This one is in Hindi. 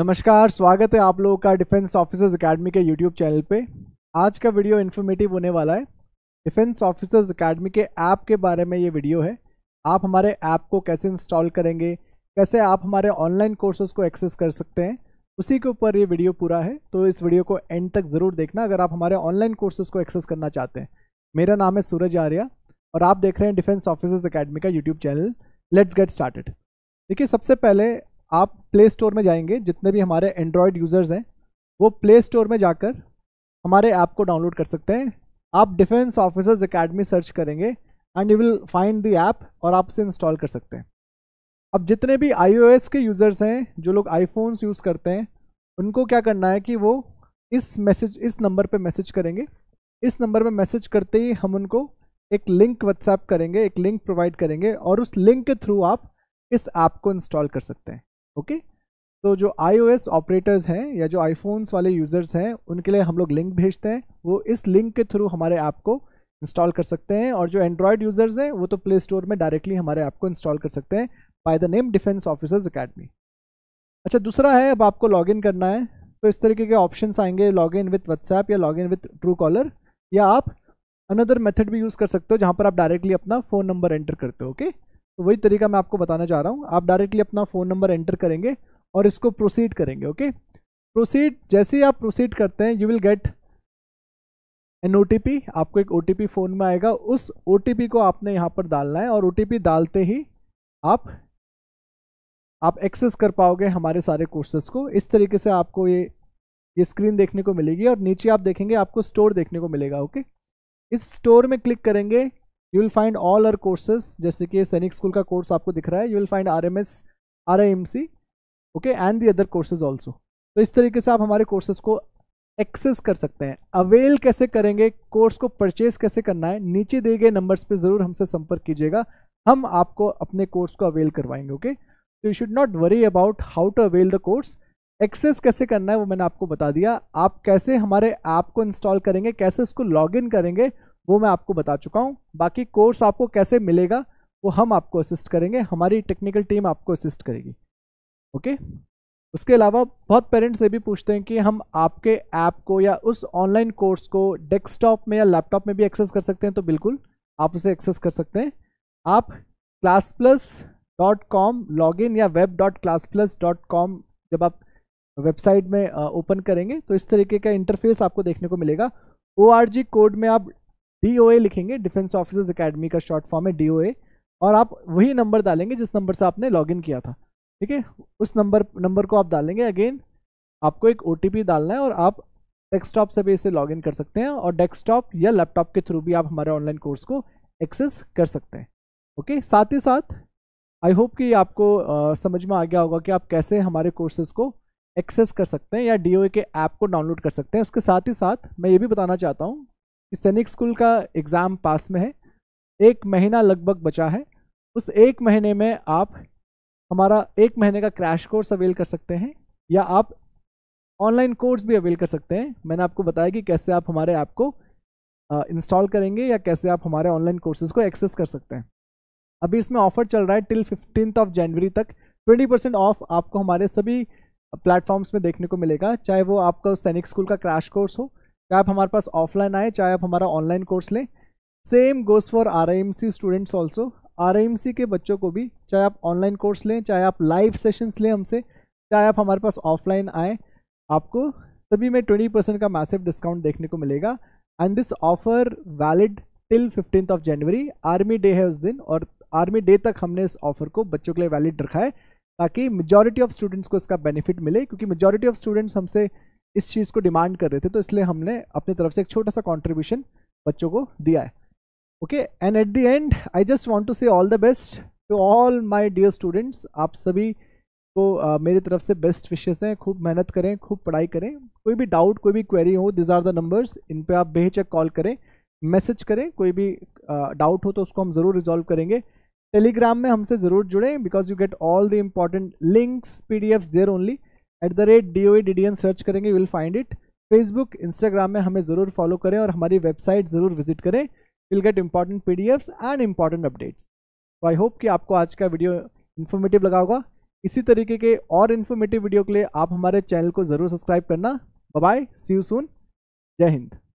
नमस्कार, स्वागत है आप लोगों का डिफेंस ऑफिसर्स एकेडमी के यूट्यूब चैनल पे। आज का वीडियो इन्फॉर्मेटिव होने वाला है। डिफेंस ऑफिसर्स एकेडमी के ऐप के बारे में ये वीडियो है। आप हमारे ऐप को कैसे इंस्टॉल करेंगे, कैसे आप हमारे ऑनलाइन कोर्सेज को एक्सेस कर सकते हैं, उसी के ऊपर ये वीडियो पूरा है। तो इस वीडियो को एंड तक ज़रूर देखना अगर आप हमारे ऑनलाइन कोर्सेज को एक्सेस करना चाहते हैं। मेरा नाम है सूरज आर्या और आप देख रहे हैं डिफेंस ऑफिसर्स एकेडमी का YouTube channel. Let's get started. देखिए, सबसे पहले आप प्ले स्टोर में जाएंगे। जितने भी हमारे एंड्रॉयड यूज़र्स हैं वो प्ले स्टोर में जाकर हमारे ऐप को डाउनलोड कर सकते हैं। आप डिफेंस ऑफिसर्स एकेडमी सर्च करेंगे and you will find the app और आप इसे इंस्टॉल कर सकते हैं। अब जितने भी iOS के यूज़र्स हैं, जो लोग आईफोन्स यूज़ करते हैं, उनको क्या करना है कि वो इस नंबर पर मैसेज करेंगे। इस नंबर पर मैसेज करते ही हम उनको एक लिंक व्हाट्सएप करेंगे, एक लिंक प्रोवाइड करेंगे और उस लिंक के थ्रू आप इस ऐप को इंस्टॉल कर सकते हैं। ओके, तो जो iOS ऑपरेटर्स हैं या जो आईफोन्स वाले यूज़र्स हैं उनके लिए हम लोग लिंक भेजते हैं, वो इस लिंक के थ्रू हमारे ऐप को इंस्टॉल कर सकते हैं। और जो एंड्रॉयड यूज़र्स हैं वो तो प्ले स्टोर में डायरेक्टली हमारे ऐप को इंस्टॉल कर सकते हैं by the name defence officers academy. अच्छा, दूसरा है, अब आपको लॉगिन करना है तो इस तरीके के ऑप्शंस आएंगे, लॉगिन विथ व्हाट्सएप या लॉगिन विथ ट्रू कॉलर, या आप अनदर मेथड भी यूज़ कर सकते हो जहाँ पर आप डायरेक्टली अपना फ़ोन नंबर एंटर करते हो। ओके, तो वही तरीका मैं आपको बताना चाह रहा हूँ। आप डायरेक्टली अपना फ़ोन नंबर एंटर करेंगे और इसको प्रोसीड करेंगे। ओके, प्रोसीड, जैसे ही आप प्रोसीड करते हैं you will get an OTP। आपको एक OTP फ़ोन में आएगा, उस OTP को आपने यहाँ पर डालना है और OTP डालते ही आप एक्सेस कर पाओगे हमारे सारे कोर्सेस को। इस तरीके से आपको ये स्क्रीन देखने को मिलेगी और नीचे आप देखेंगे आपको स्टोर देखने को मिलेगा। ओके, इस स्टोर में क्लिक करेंगे, you will find all our courses. जैसे कि सैनिक स्कूल का कोर्स आपको दिख रहा है, you will find RMS, RIMC, okay, and the other courses also. तो इस तरीके से आप हमारे कोर्सेज को एक्सेस कर सकते हैं। अवेल कैसे करेंगे, कोर्स को परचेज कैसे करना है, नीचे दिए गए नंबर्स पे ज़रूर हमसे संपर्क कीजिएगा। हम आपको अपने कोर्स को अवेल करवाएंगे। ओके, तो you should not worry about how to avail the course. Access कैसे करना है वो मैंने आपको बता दिया। आप कैसे हमारे ऐप को इंस्टॉल करेंगे, कैसे उसको लॉगिन करेंगे, वो मैं आपको बता चुका हूँ। बाकी कोर्स आपको कैसे मिलेगा वो हम आपको असिस्ट करेंगे, हमारी टेक्निकल टीम आपको असिस्ट करेगी। ओके, उसके अलावा बहुत पेरेंट्स ये भी पूछते हैं कि हम आपके ऐप को या उस ऑनलाइन कोर्स को डेस्कटॉप में या लैपटॉप में भी एक्सेस कर सकते हैं। तो बिल्कुल आप उसे एक्सेस कर सकते हैं। आप classplus.com लॉगिन या web.classplus.com जब आप वेबसाइट में ओपन करेंगे तो इस तरीके का इंटरफेस आपको देखने को मिलेगा। ORG कोड में आप DOA लिखेंगे, डिफेंस ऑफिसर्स एकेडमी का शॉर्ट फॉर्म है DOA, और आप वही नंबर डालेंगे जिस नंबर से आपने लॉगिन किया था। ठीक है, उस नंबर को आप डालेंगे। अगेन आपको एक OTP डालना है और आप डेस्कटॉप से भी इसे लॉगिन कर सकते हैं और डेस्कटॉप या लैपटॉप के थ्रू भी आप हमारे ऑनलाइन कोर्स को एक्सेस कर सकते हैं। ओके, साथ ही साथ आई होप कि आपको समझ में आ गया होगा कि आप कैसे हमारे कोर्सेज़ को एक्सेस कर सकते हैं या DOA के ऐप को डाउनलोड कर सकते हैं। उसके साथ ही साथ मैं ये भी बताना चाहता हूँ कि सैनिक स्कूल का एग्ज़ाम पास में है, एक महीना लगभग बचा है। उस एक महीने में आप हमारा एक महीने का क्रैश कोर्स अवेल कर सकते हैं या आप ऑनलाइन कोर्स भी अवेल कर सकते हैं। मैंने आपको बताया कि कैसे आप हमारे ऐप को इंस्टॉल करेंगे या कैसे आप हमारे ऑनलाइन कोर्सेज़ को एक्सेस कर सकते हैं। अभी इसमें ऑफ़र चल रहा है टिल 15 जनवरी तक। 20% ऑफ आपको हमारे सभी प्लेटफॉर्म्स में देखने को मिलेगा, चाहे वो आपका सैनिक स्कूल का क्रैश कोर्स हो, चाहे आप हमारे पास ऑफलाइन आए, चाहे आप हमारा ऑनलाइन कोर्स लें। Same goes for RIMC students also. RIMC के बच्चों को भी, चाहे आप ऑनलाइन कोर्स लें, चाहे आप लाइव सेशंस लें हमसे, चाहे आप हमारे पास ऑफलाइन आए, आपको सभी में 20% का मैसिव डिस्काउंट देखने को मिलेगा। And this offer valid till 15 January. Army day है उस दिन और आर्मी डे तक हमने इस ऑफ़र को बच्चों के लिए वैलिड रखा है ताकि मेजॉरिटी ऑफ स्टूडेंट्स को इसका बेनिफिट मिले, क्योंकि मेजॉरिटी ऑफ स्टूडेंट्स हमसे इस चीज़ को डिमांड कर रहे थे। तो इसलिए हमने अपनी तरफ से एक छोटा सा कॉन्ट्रीब्यूशन बच्चों को दिया है। Okay, and at the end I just want to say all the best to all my dear students. आप सभी को मेरी तरफ से बेस्ट विशेस हैं। खूब मेहनत करें, खूब पढ़ाई करें। कोई भी डाउट, कोई भी क्वेरी हो, दिज आर द नंबर्स, इन पे आप बेहिचक कॉल करें, मैसेज करें। कोई भी डाउट हो तो उसको हम ज़रूर रिजॉल्व करेंगे। टेलीग्राम में हमसे ज़रूर जुड़ें because you get all the important links, PDFs there only. @DOADDN search करेंगे, you will find it. Facebook, Instagram में हमें ज़रूर फॉलो करें और हमारी वेबसाइट ज़रूर विजिट करें। Will get important PDFs and important updates. तो आई होप कि आपको आज का वीडियो इन्फॉर्मेटिव लगा होगा। इसी तरीके के और इन्फॉर्मेटिव वीडियो के लिए आप हमारे चैनल को ज़रूर सब्सक्राइब करना। बाय, सी यू सून, जय हिंद।